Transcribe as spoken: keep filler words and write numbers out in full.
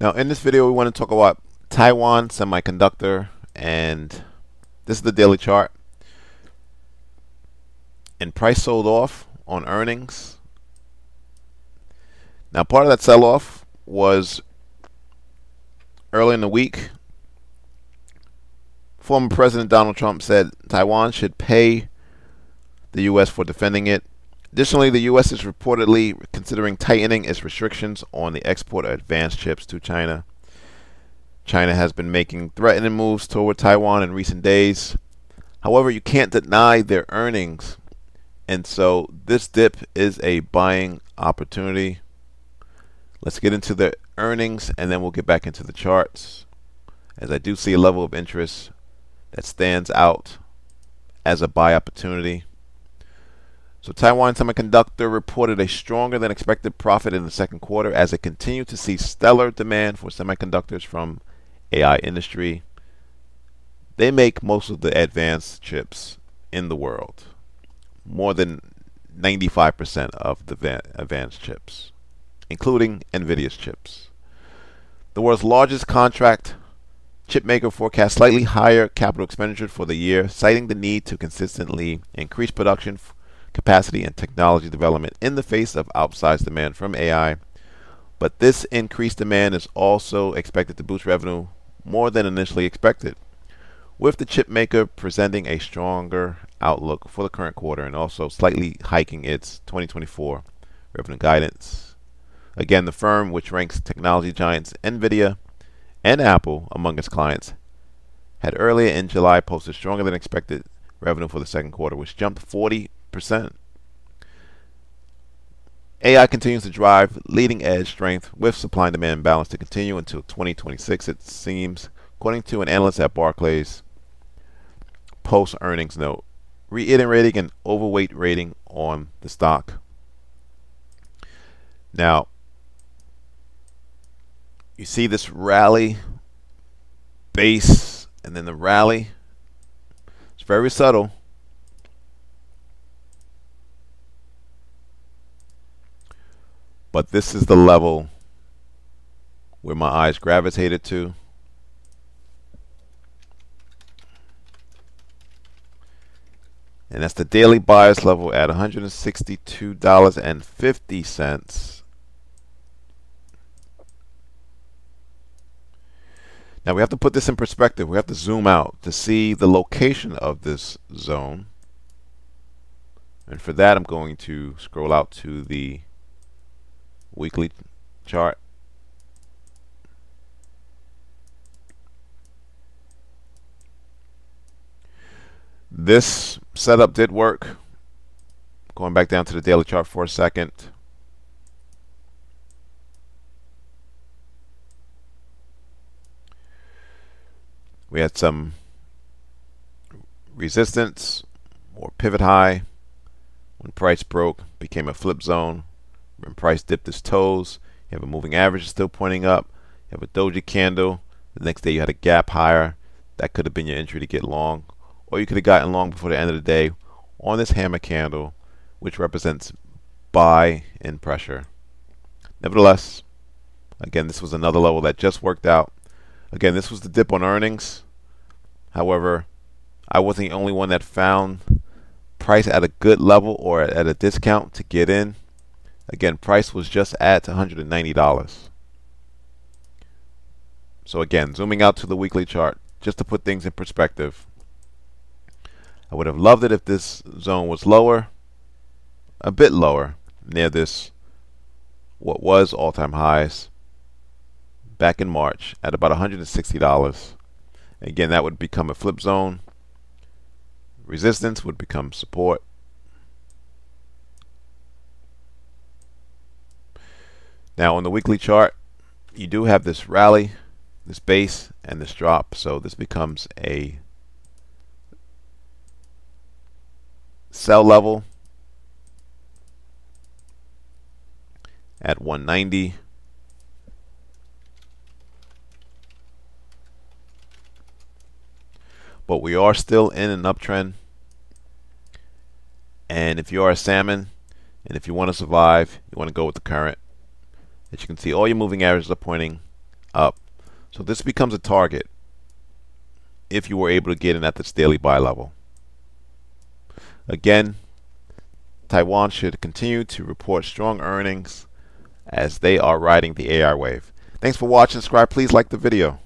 Now in this video we want to talk about Taiwan Semiconductor, and this is the daily chart. And price sold off on earnings. Now part of that sell-off was early in the week. Former President Donald Trump said Taiwan should pay the U S for defending it. Additionally, the U S is reportedly considering tightening its restrictions on the export of advanced chips to China. China has been making threatening moves toward Taiwan in recent days. However, you can't deny their earnings, and so this dip is a buying opportunity. Let's get into the earnings, and then we'll get back into the charts, as I do see a level of interest that stands out as a buy opportunity. So Taiwan Semiconductor reported a stronger than expected profit in the second quarter as it continued to see stellar demand for semiconductors from A I industry. They make most of the advanced chips in the world, more than ninety-five percent of the advanced chips, including NVIDIA's chips. The world's largest contract chipmaker forecasts slightly higher capital expenditure for the year, citing the need to consistently increase production capacity and technology development in the face of outsized demand from A I. But this increased demand is also expected to boost revenue more than initially expected, with the chipmaker presenting a stronger outlook for the current quarter and also slightly hiking its twenty twenty-four revenue guidance. Again, the firm, which ranks technology giants NVIDIA and Apple among its clients, had earlier in July posted stronger than expected revenue for the second quarter, which jumped forty percent. A I continues to drive leading edge strength, with supply and demand balance to continue until twenty twenty-six, it seems, according to an analyst at Barclays post earnings note, reiterating an overweight rating on the stock. Now, you see this rally, base, and then the rally. It's very subtle. But this is the level where my eyes gravitated to. And that's the daily buyer's level at one hundred sixty-two dollars and fifty cents. Now we have to put this in perspective. We have to zoom out to see the location of this zone. And for that, I'm going to scroll out to the weekly chart. This setup did work. Going back down to the daily chart for a second. We had some resistance or pivot high when price broke, became a flip zone. When price dipped its toes, you have a moving average still pointing up. You have a doji candle. The next day you had a gap higher. That could have been your entry to get long, or you could have gotten long before the end of the day on this hammer candle, which represents buy in pressure. Nevertheless, again, this was another level that just worked out. Again, this was the dip on earnings. However, I wasn't the only one that found price at a good level or at a discount to get in. Again, price was just at one hundred ninety dollars. So again, zooming out to the weekly chart, just to put things in perspective. I would have loved it if this zone was lower, a bit lower, near this, what was all-time highs back in March at about one hundred sixty dollars. Again, that would become a flip zone. Resistance would become support. Now on the weekly chart, you do have this rally, this base, and this drop. So this becomes a sell level at one ninety. But we are still in an uptrend, and if you are a salmon and if you want to survive, you want to go with the current. As you can see, all your moving averages are pointing up. So this becomes a target if you were able to get in at this daily buy level. Again, Taiwan should continue to report strong earnings as they are riding the A I wave. Thanks for watching. Subscribe. Please like the video.